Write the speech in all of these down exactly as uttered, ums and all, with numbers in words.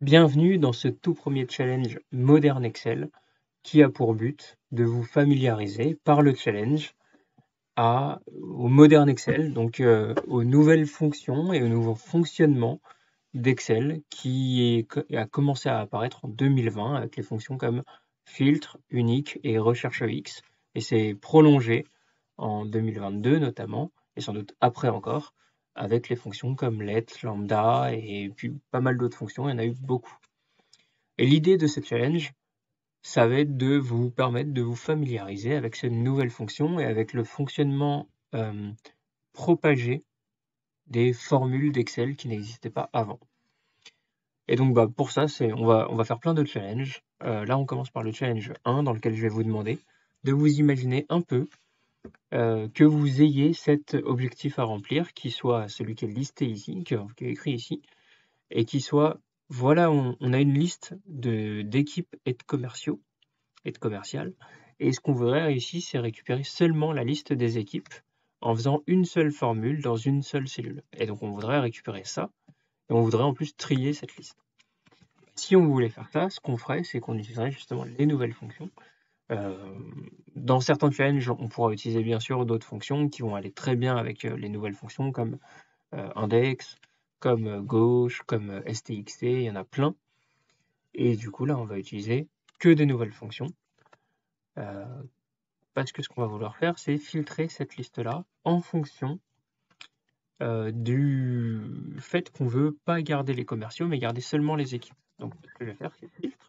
Bienvenue dans ce tout premier challenge Modern Excel qui a pour but de vous familiariser par le challenge à, au Modern Excel, donc euh, aux nouvelles fonctions et au nouveau fonctionnement d'Excel qui est, a commencé à apparaître en deux mille vingt avec les fonctions comme Filtre, Unique et RechercheX, et c'est prolongé en deux mille vingt-deux notamment et sans doute après encore, avec les fonctions comme let, lambda et puis pas mal d'autres fonctions, il y en a eu beaucoup. Et l'idée de ce challenge, ça va être de vous permettre de vous familiariser avec ces nouvelles fonctions et avec le fonctionnement euh, propagé des formules d'Excel qui n'existaient pas avant. Et donc bah, pour ça, on va, on va faire plein de challenges. Euh, là, on commence par le challenge un dans lequel je vais vous demander de vous imaginer un peu Euh, que vous ayez cet objectif à remplir, qui soit celui qui est listé ici, qui est écrit ici, et qui soit, voilà, on, on a une liste d'équipes et de commerciaux, et de commerciales, et ce qu'on voudrait ici, c'est récupérer seulement la liste des équipes en faisant une seule formule dans une seule cellule. Et donc on voudrait récupérer ça, et on voudrait en plus trier cette liste. Si on voulait faire ça, ce qu'on ferait, c'est qu'on utiliserait justement les nouvelles fonctions. Euh, dans certains challenges, on pourra utiliser bien sûr d'autres fonctions qui vont aller très bien avec euh, les nouvelles fonctions comme euh, index, comme euh, gauche, comme euh, stxt, il y en a plein. Et du coup là, on va utiliser que des nouvelles fonctions. Euh, parce que ce qu'on va vouloir faire, c'est filtrer cette liste-là en fonction euh, du fait qu'on veut pas garder les commerciaux, mais garder seulement les équipes. Donc ce que je vais faire, c'est filtre.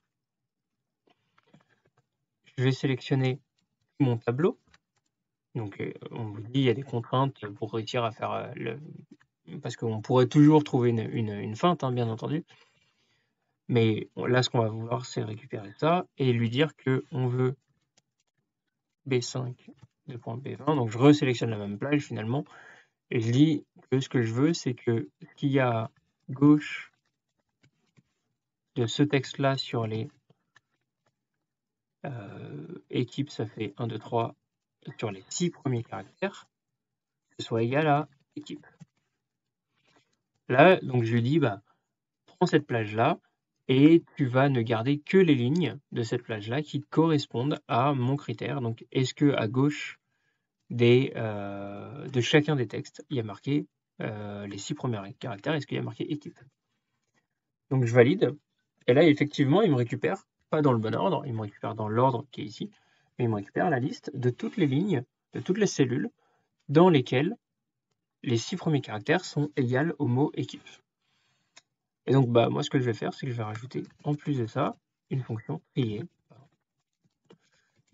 Je vais sélectionner mon tableau. Donc, on vous dit, il y a des contraintes pour réussir à faire le. Parce qu'on pourrait toujours trouver une, une, une feinte, hein, bien entendu. Mais là, ce qu'on va vouloir, c'est récupérer ça et lui dire qu'on veut B cinq, deux points B vingt. Donc, je resélectionne la même plage finalement. Et je dis que ce que je veux, c'est que ce qu'il y a à gauche de ce texte-là sur les. Euh, équipe, ça fait un, deux, trois sur les six premiers caractères, que ce soit égal à équipe. Là, donc je lui dis, bah, prends cette plage-là et tu vas ne garder que les lignes de cette plage-là qui correspondent à mon critère. Donc, est-ce que à gauche des, euh, de chacun des textes, il y a marqué euh, les six premiers caractères, est-ce qu'il y a marqué équipe? Donc, je valide. Et là, effectivement, il me récupère pas dans le bon ordre, il me récupère dans l'ordre qui est ici, mais il me récupère la liste de toutes les lignes, de toutes les cellules, dans lesquelles les six premiers caractères sont égales au mot équipe. Et donc, bah, moi, ce que je vais faire, c'est que je vais rajouter, en plus de ça, une fonction trier.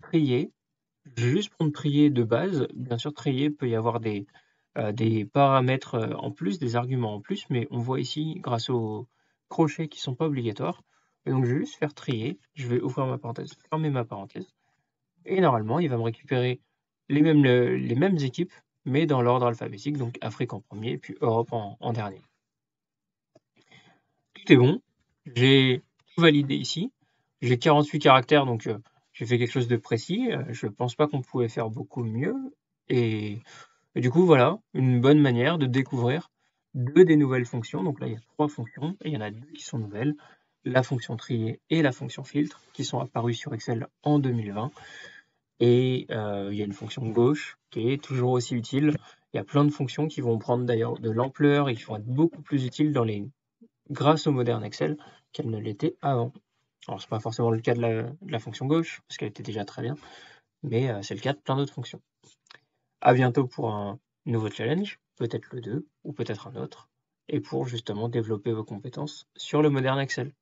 Trier, juste pour me trier de base, bien sûr, trier peut y avoir des, euh, des paramètres en plus, des arguments en plus, mais on voit ici, grâce aux crochets qui ne sont pas obligatoires, et donc je vais juste faire trier, je vais ouvrir ma parenthèse, fermer ma parenthèse, et normalement il va me récupérer les mêmes, les mêmes équipes, mais dans l'ordre alphabétique, donc Afrique en premier, puis Europe en, en dernier. Tout est bon, j'ai tout validé ici, j'ai quarante-huit caractères, donc euh, j'ai fait quelque chose de précis, euh, je ne pense pas qu'on pouvait faire beaucoup mieux, et, et du coup voilà, une bonne manière de découvrir deux des nouvelles fonctions, donc là il y a trois fonctions, et il y en a deux qui sont nouvelles, la fonction trier et la fonction filtre qui sont apparues sur Excel en deux mille vingt. Et euh, il y a une fonction gauche qui est toujours aussi utile. Il y a plein de fonctions qui vont prendre d'ailleurs de l'ampleur et qui vont être beaucoup plus utiles dans les... grâce au Modern Excel qu'elles ne l'étaient avant. Alors c'est pas forcément le cas de la, de la fonction gauche parce qu'elle était déjà très bien, mais euh, c'est le cas de plein d'autres fonctions. À bientôt pour un nouveau challenge, peut-être le deux ou peut-être un autre, et pour justement développer vos compétences sur le Modern Excel.